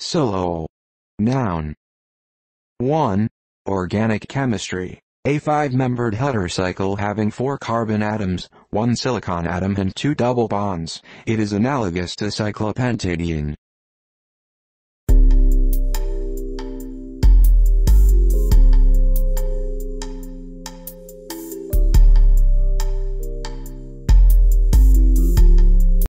Silole. Noun. 1. Organic chemistry. A five-membered Hutter cycle having 4 carbon atoms, 1 silicon atom and 2 double bonds. It is analogous to cyclopentadiene.